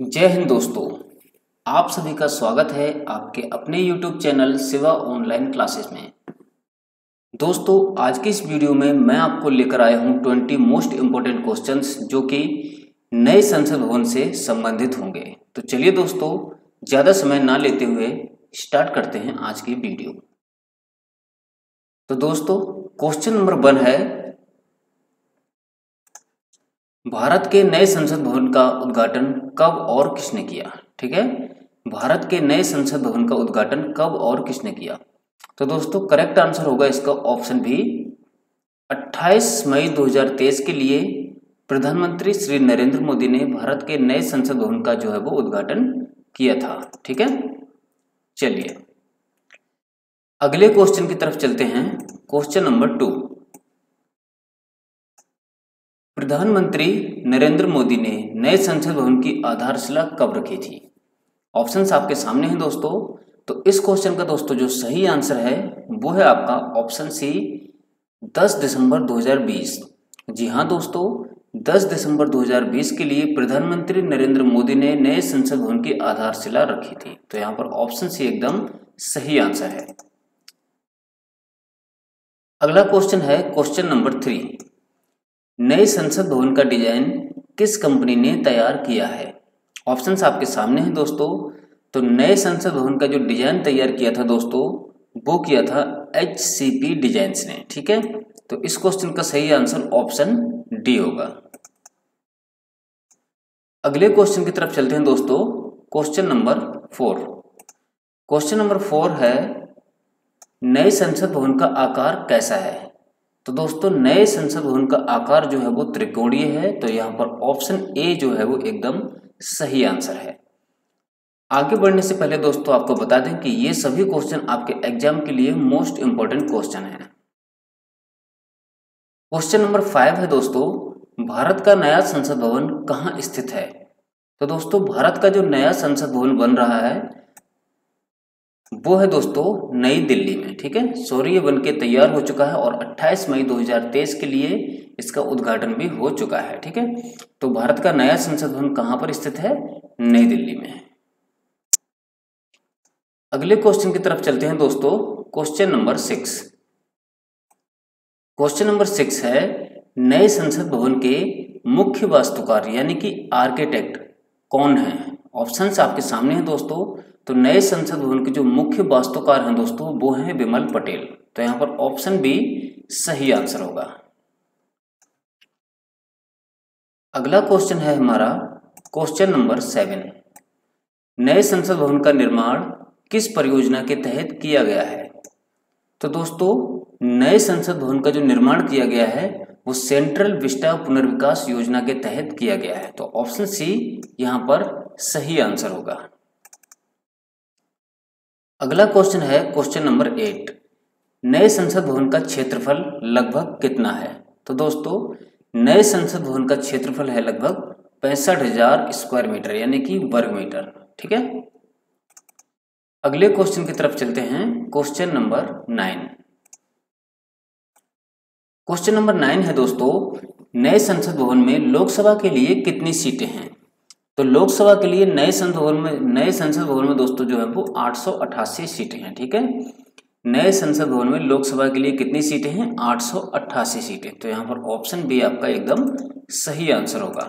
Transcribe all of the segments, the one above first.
जय हिंद दोस्तों, आप सभी का स्वागत है आपके अपने YouTube channel Shiva online classes में। दोस्तों आज के इस वीडियो में मैं आपको लेकर आया हूं 20 मोस्ट इम्पोर्टेंट क्वेश्चंस जो कि नए संसद भवन से संबंधित होंगे। तो चलिए दोस्तों ज़्यादा समय ना लेते हुए स्टार्ट करते हैं आज की वीडियो। तो दोस्तों क्वेश्चन नंबर 1 है, भारत के नए संसद भवन का उद्घाटन कब और किसने किया? ठीक है, भारत के नए संसद भवन का उद्घाटन कब और किसने किया? तो दोस्तों करेक्ट आंसर होगा इसका ऑप्शन भी 28 मई 2023 के लिए प्रधानमंत्री श्री नरेंद्र मोदी ने भारत के नए संसद भवन का जो है वो उद्घाटन किया था। ठीक है, चलिए अगले क्वेश्चन की तरफ चलते हैं। क्वेश्चन नंबर 2, प्रधानमंत्री नरेंद्र मोदी ने नए संसद भवन की आधारशिला कब रखी थी? ऑप्शंस आपके सामने हैं दोस्तों। तो इस क्वेश्चन का दोस्तों जो सही आंसर है वो है आपका ऑप्शन सी 10 दिसंबर 2020। जी हाँ दोस्तों, 10 दिसंबर 2020 के लिए प्रधानमंत्री नरेंद्र मोदी ने नए संसद भवन की आधारशिला रखी थी। तो यहाँ पर ऑप्शन सी एकदम सही आंसर है। अगला क्वेश्चन है क्वेश्चन नंबर 3, नए संसद भवन का डिजाइन किस कंपनी ने तैयार किया है? ऑप्शंस आपके सामने हैं दोस्तों। तो नए संसद भवन का जो डिजाइन तैयार किया था दोस्तों वो किया था HCP डिजाइन्स ने। ठीक है, तो इस क्वेश्चन का सही आंसर ऑप्शन डी होगा। अगले क्वेश्चन की तरफ चलते हैं दोस्तों। क्वेश्चन नंबर 4, क्वेश्चन नंबर 4 है, नए संसद भवन का आकार कैसा है? तो दोस्तों नए संसद भवन का आकार जो है वो त्रिकोणीय है। तो यहाँ पर ऑप्शन ए जो है वो एकदम सही आंसर है। आगे बढ़ने से पहले दोस्तों आपको बता दें कि ये सभी क्वेश्चन आपके एग्जाम के लिए मोस्ट इंपॉर्टेंट क्वेश्चन है। क्वेश्चन नंबर 5 है दोस्तों, भारत का नया संसद भवन कहाँ स्थित है? तो दोस्तों भारत का जो नया संसद भवन बन रहा है वो है दोस्तों नई दिल्ली में। ठीक है, सॉरी ये बन के तैयार हो चुका है और 28 मई 2023 के लिए इसका उद्घाटन भी हो चुका है। ठीक है, तो भारत का नया संसद भवन कहाँ पर स्थित है? नई दिल्ली में। अगले क्वेश्चन की तरफ चलते हैं दोस्तों। क्वेश्चन नंबर 6, क्वेश्चन नंबर 6 है, नए संसद भवन के मुख्य वास्तुकार यानी कि आर्किटेक्ट कौन है? ऑप्शंस आपके सामने हैं दोस्तों। तो नए संसद भवन के जो मुख्य वास्तुकार हैं दोस्तों वो हैं विमल पटेल। तो यहाँ पर ऑप्शन बी सही आंसर होगा। अगला क्वेश्चन है हमारा क्वेश्चन नंबर 7, नए संसद भवन का निर्माण किस परियोजना के तहत किया गया है? तो दोस्तों नए संसद भवन का जो निर्माण किया गया है वो सेंट्रल विस्टा पुनर्विकास योजना के तहत किया गया है। तो ऑप्शन सी यहाँ पर सही आंसर होगा। अगला क्वेश्चन है क्वेश्चन नंबर 8, नए संसद भवन का क्षेत्रफल लगभग कितना है? तो दोस्तों नए संसद भवन का क्षेत्रफल है लगभग 65,000 स्क्वायर मीटर यानी कि वर्ग मीटर। ठीक है, अगले क्वेश्चन की तरफ चलते हैं। क्वेश्चन नंबर 9, क्वेश्चन नंबर 9 है दोस्तों, नए संसद भवन में लोकसभा के लिए कितनी सीटें हैं? तो लोकसभा के लिए नए संसद भवन में दोस्तों जो है वो 888 सीटें हैं। ठीक है, नए संसद भवन में लोकसभा के लिए कितनी सीटें हैं? 888 सीटें। तो यहाँ पर ऑप्शन बी आपका एकदम सही आंसर होगा।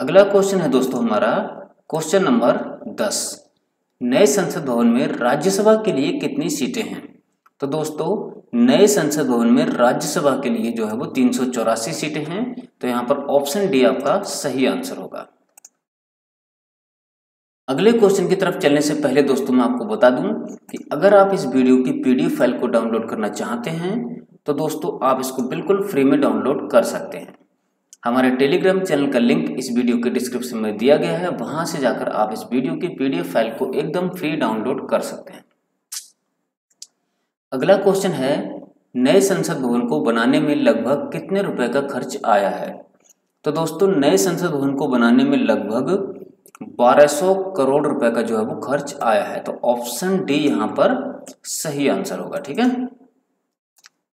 अगला क्वेश्चन है दोस्तों हमारा क्वेश्चन नंबर 10, नए संसद भवन में राज्यसभा के लिए कितनी सीटें हैं? तो दोस्तों नए संसद भवन में राज्यसभा के लिए जो है वो 384 सीटें हैं। तो यहाँ पर ऑप्शन डी आपका सही आंसर होगा। अगले क्वेश्चन की तरफ चलने से पहले दोस्तों मैं आपको बता दूं कि अगर आप इस वीडियो की PDF फाइल को डाउनलोड करना चाहते हैं तो दोस्तों आप इसको बिल्कुल फ्री में डाउनलोड कर सकते हैं। हमारे टेलीग्राम चैनल का लिंक इस वीडियो के डिस्क्रिप्शन में दिया गया है, वहां से जाकर आप इस वीडियो की PDF फाइल को एकदम फ्री डाउनलोड कर सकते हैं। अगला क्वेश्चन है, नए संसद भवन को बनाने में लगभग कितने रुपए का खर्च आया है? तो दोस्तों नए संसद भवन को बनाने में लगभग 1200 करोड़ रुपए का जो है वो खर्च आया है। तो ऑप्शन डी यहां पर सही आंसर होगा। ठीक है,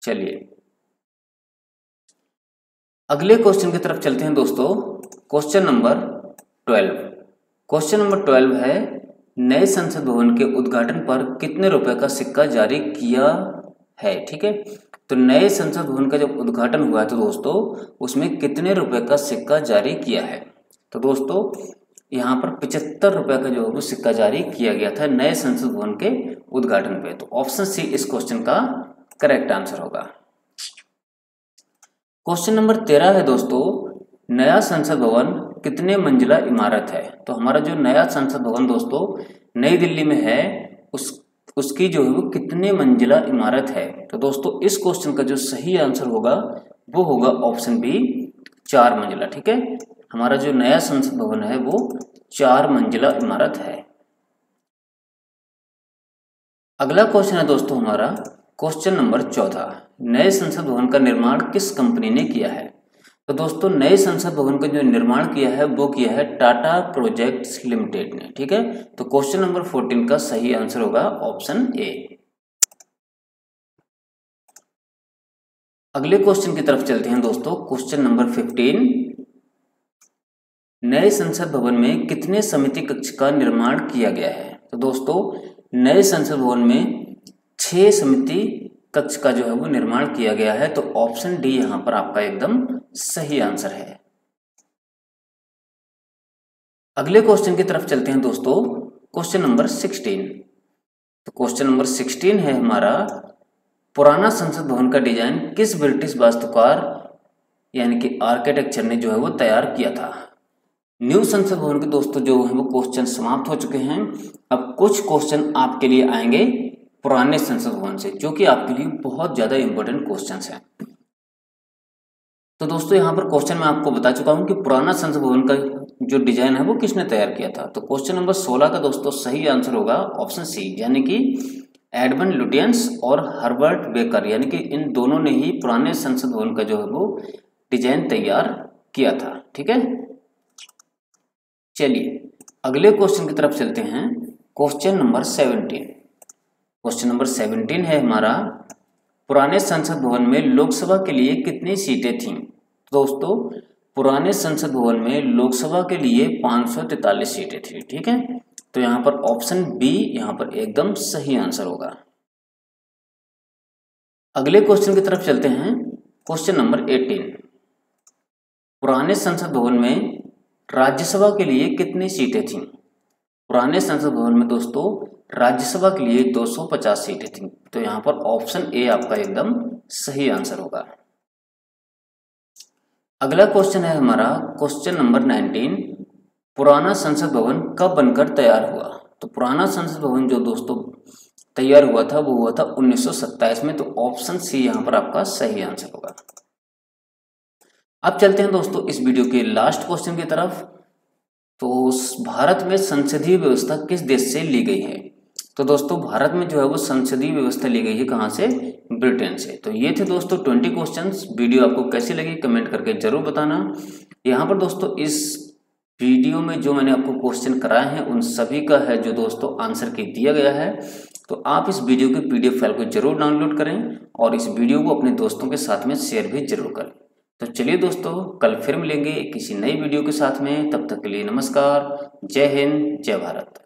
चलिए अगले क्वेश्चन की तरफ चलते हैं दोस्तों। क्वेश्चन नंबर 12, क्वेश्चन नंबर 12 है, नए संसद भवन के उद्घाटन पर कितने रुपए का सिक्का जारी किया है। ठीक है, तो नए संसद भवन का जब उद्घाटन हुआ तो दोस्तों उसमें कितने रुपए का सिक्का जारी किया है। तो दोस्तों यहाँ पर 75 रुपए का जो है वो सिक्का जारी किया गया था नए संसद भवन के उद्घाटन पे। तो ऑप्शन सी इस क्वेश्चन का करेक्ट आंसर होगा। क्वेश्चन नंबर 13 है दोस्तों, नया संसद भवन कितने मंजिला इमारत है। तो हमारा जो नया संसद भवन दोस्तों नई दिल्ली में है उसकी जो है वो कितने मंजिला इमारत है। तो दोस्तों इस क्वेश्चन का जो सही आंसर होगा वो होगा ऑप्शन बी 4 मंजिला। ठीक है, हमारा जो नया संसद भवन है वो 4 मंजिला इमारत है। अगला क्वेश्चन है दोस्तों हमारा क्वेश्चन नंबर 14, नए संसद भवन का निर्माण किस कंपनी ने किया है। तो दोस्तों नए संसद भवन का जो निर्माण किया है वो किया है टाटा प्रोजेक्ट्स लिमिटेड ने। ठीक है, तो क्वेश्चन नंबर 14 का सही आंसर होगा ऑप्शन ए। अगले क्वेश्चन की तरफ चलते हैं दोस्तों, क्वेश्चन नंबर 15, नए संसद भवन में कितने समिति कक्ष का निर्माण किया गया है। तो दोस्तों नए संसद भवन में 6 समिति कक्ष का जो है वो निर्माण किया गया है। तो ऑप्शन डी यहाँ पर आपका एकदम सही आंसर है। अगले क्वेश्चन की तरफ चलते हैं दोस्तों, क्वेश्चन नंबर 16। तो क्वेश्चन नंबर 16 है हमारा, पुराना संसद भवन का डिजाइन किस ब्रिटिश वास्तुकार यानी कि आर्किटेक्चर ने जो है वो तैयार किया था। न्यू संसद भवन के दोस्तों जो है वो क्वेश्चन समाप्त हो चुके हैं। अब कुछ क्वेश्चन आपके लिए आएंगे पुराने संसद भवन से, जो कि आपके लिए बहुत ज़्यादा इंपॉर्टेंट क्वेश्चंस हैं। तो दोस्तों यहाँ पर क्वेश्चन मैं आपको बता चुका हूँ कि पुराना संसद भवन का जो डिजाइन है वो किसने तैयार किया था। तो क्वेश्चन नंबर 16 का दोस्तों सही आंसर होगा ऑप्शन सी, यानी कि एडविन लुटियंस और हर्बर्ट बेकर, यानी कि इन दोनों ने ही पुराने संसद भवन का जो है वो डिजाइन तैयार किया था। ठीक है, चलिए अगले क्वेश्चन की तरफ चलते हैं, क्वेश्चन नंबर 17। क्वेश्चन नंबर 17 है हमारा, पुराने संसद भवन में लोकसभा के लिए कितनी सीटें थीं। दोस्तों पुराने संसद भवन में लोकसभा के लिए 543 सीटें थीं। ठीक है, तो यहाँ पर ऑप्शन बी यहाँ पर एकदम सही आंसर होगा। अगले क्वेश्चन की तरफ चलते हैं, क्वेश्चन नंबर 18, पुराने संसद भवन में राज्यसभा के लिए कितनी सीटें थीं। पुराने संसद भवन में दोस्तों राज्यसभा के लिए 250 सीटें थीं। तो यहाँ पर ऑप्शन ए आपका एकदम सही आंसर होगा। अगला क्वेश्चन है हमारा क्वेश्चन नंबर 19, पुराना संसद भवन कब बनकर तैयार हुआ। तो पुराना संसद भवन जो दोस्तों तैयार हुआ था वो हुआ था 1927 में। तो ऑप्शन सी यहाँ पर आपका सही आंसर होगा। अब चलते हैं दोस्तों इस वीडियो के लास्ट क्वेश्चन की तरफ। तो भारत में संसदीय व्यवस्था किस देश से ली गई है। तो दोस्तों भारत में जो है वो संसदीय व्यवस्था ली गई है कहाँ से, ब्रिटेन से। तो ये थे दोस्तों 20 क्वेश्चंस। वीडियो आपको कैसी लगी कमेंट करके जरूर बताना। यहाँ पर दोस्तों इस वीडियो में जो मैंने आपको क्वेश्चन कराए हैं उन सभी का है जो दोस्तों आंसर के दिया गया है। तो आप इस वीडियो के PDF फाइल को जरूर डाउनलोड करें और इस वीडियो को अपने दोस्तों के साथ में शेयर भी जरूर करें। तो चलिए दोस्तों कल फिर मिलेंगे किसी नई वीडियो के साथ में। तब तक के लिए नमस्कार, जय हिंद, जय भारत।